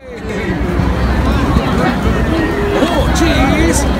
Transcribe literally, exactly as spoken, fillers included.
Oh, cheese!